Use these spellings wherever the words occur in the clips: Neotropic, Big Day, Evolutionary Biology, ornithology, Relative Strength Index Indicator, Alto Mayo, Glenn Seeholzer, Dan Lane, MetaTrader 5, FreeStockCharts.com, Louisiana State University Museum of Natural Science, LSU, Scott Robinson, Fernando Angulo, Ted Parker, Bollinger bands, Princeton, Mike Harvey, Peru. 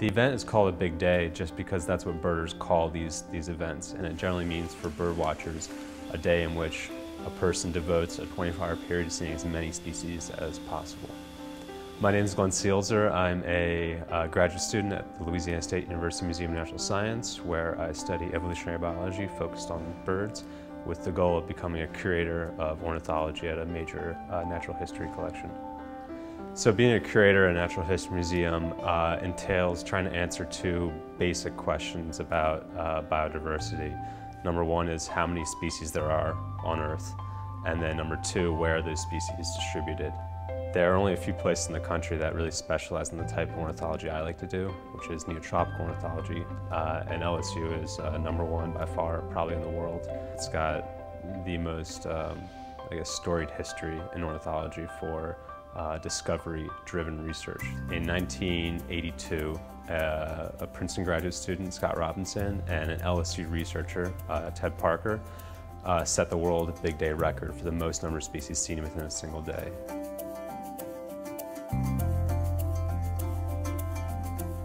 The event is called a big day just because that's what birders call these events, and it generally means for bird watchers a day in which a person devotes a 24-hour period to seeing as many species as possible. My name is Glenn Seeholzer. I'm a graduate student at the Louisiana State University Museum of Natural Science, where I study evolutionary biology focused on birds with the goal of becoming a curator of ornithology at a major natural history collection. So being a curator at a natural history museum entails trying to answer two basic questions about biodiversity. Number one is how many species there are on Earth, and then number two, where are those species distributed? There are only a few places in the country that really specialize in the type of ornithology I like to do, which is neotropic ornithology, and LSU is number one by far, probably in the world. It's got the most, I guess, storied history in ornithology for discovery-driven research. In 1982, a Princeton graduate student, Scott Robinson, and an LSU researcher, Ted Parker, set the world big day record for the most number of species seen within a single day.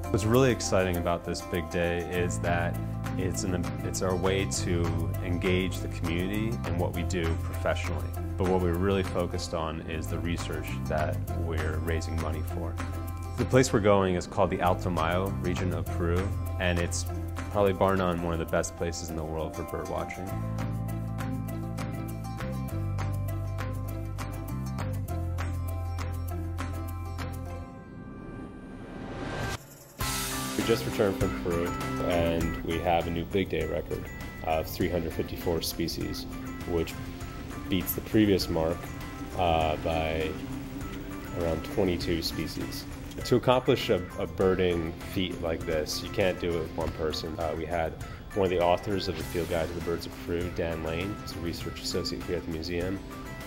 What's really exciting about this big day is that it's our way to engage the community in what we do professionally. But what we're really focused on is the research that we're raising money for. The place we're going is called the Alto Mayo region of Peru, and it's probably bar none one of the best places in the world for bird watching. We just returned from Peru, and we have a new big day record of 354 species, which beats the previous mark by around 22 species. To accomplish a birding feat like this, you can't do it with one person. We had one of the authors of the Field Guide to the Birds of Peru, Dan Lane, who's a research associate here at the museum,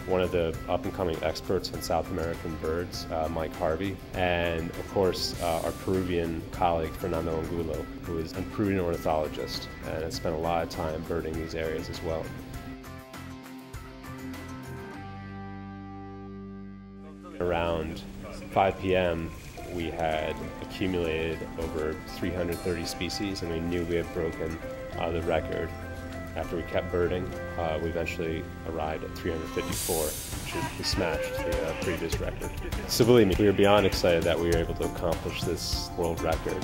one of the up-and-coming experts on South American birds, Mike Harvey, and of course our Peruvian colleague Fernando Angulo, who is a Peruvian ornithologist and has spent a lot of time birding these areas as well. Around 5 p.m. we had accumulated over 330 species, and we knew we had broken the record. After we kept birding, we eventually arrived at 354, which smashed the previous record. So believe me, we were beyond excited that we were able to accomplish this world record.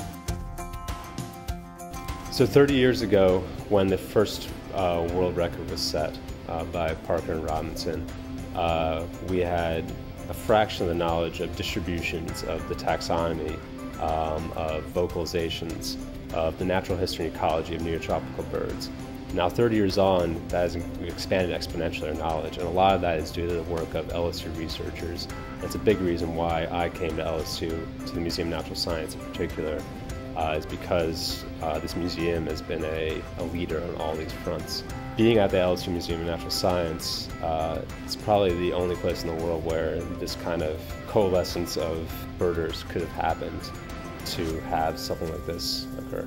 So 30 years ago, when the first world record was set by Parker and Robinson, we had a fraction of the knowledge of distributions, of the taxonomy, of vocalizations, of the natural history and ecology of neotropical birds. Now 30 years on, that has expanded exponentially our knowledge, and a lot of that is due to the work of LSU researchers. That's a big reason why I came to LSU, to the Museum of Natural Science in particular, is because this museum has been a leader on all these fronts. Being at the LSU Museum of Natural Science, it's probably the only place in the world where this kind of coalescence of birders could have happened to have something like this occur.